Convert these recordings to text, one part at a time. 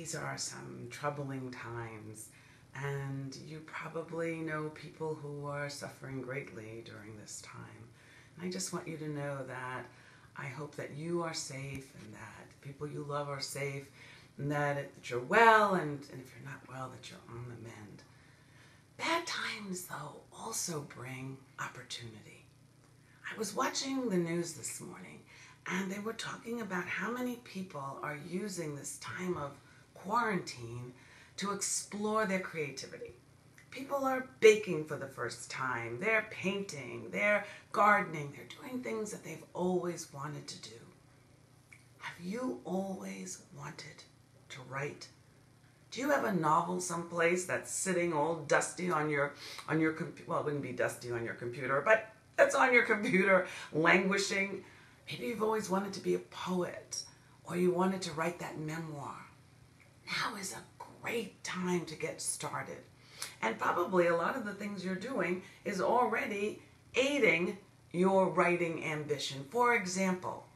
These are some troubling times, and you probably know people who are suffering greatly during this time. And I just want you to know that I hope that you are safe, and that the people you love are safe, and that you're well, and if you're not well, that you're on the mend. Bad times, though, also bring opportunity. I was watching the news this morning, and they were talking about how many people are using this time of quarantine to explore their creativity. People are baking for the first time, they're painting, they're gardening, they're doing things that they've always wanted to do. Have you always wanted to write? Do you have a novel someplace that's sitting all dusty on your computer? Well, it wouldn't be dusty on your computer, but that's on your computer, languishing. Maybe you've always wanted to be a poet, or you wanted to write that memoir. Now is a great time to get started. And probably a lot of the things you're doing is already aiding your writing ambition. For example,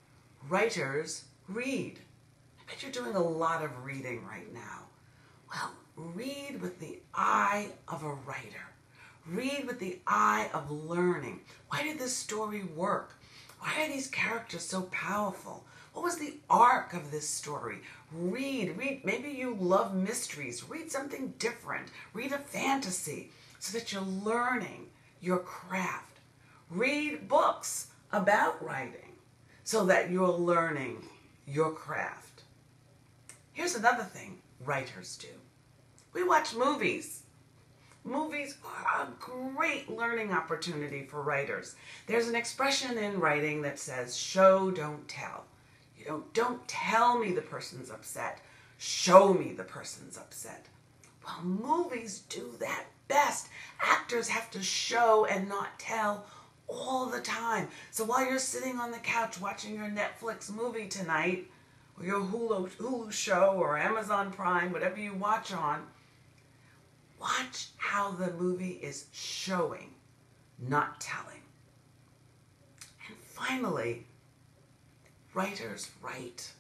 writers read. I bet you're doing a lot of reading right now. Well, read with the eye of a writer. Read with the eye of learning. Why did this story work? Why are these characters so powerful? What was the arc of this story? Read. Maybe you love mysteries. Read something different. Read a fantasy so that you're learning your craft. Read books about writing so that you're learning your craft. Here's another thing writers do. We watch movies. Movies are a great learning opportunity for writers. There's an expression in writing that says, show, don't tell. You don't tell me the person's upset. Show me the person's upset. Well, movies do that best. Actors have to show and not tell all the time. So while you're sitting on the couch watching your Netflix movie tonight, or your Hulu show, or Amazon Prime, whatever you watch on, watch how the movie is showing, not telling. And finally, writers write.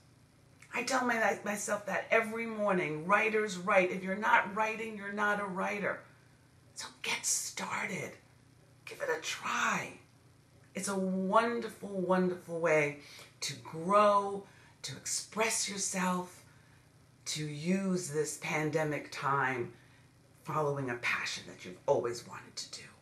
I tell myself that every morning. Writers write. If you're not writing, you're not a writer. So get started. Give it a try. It's a wonderful, wonderful way to grow, to express yourself, to use this pandemic time following a passion that you've always wanted to do.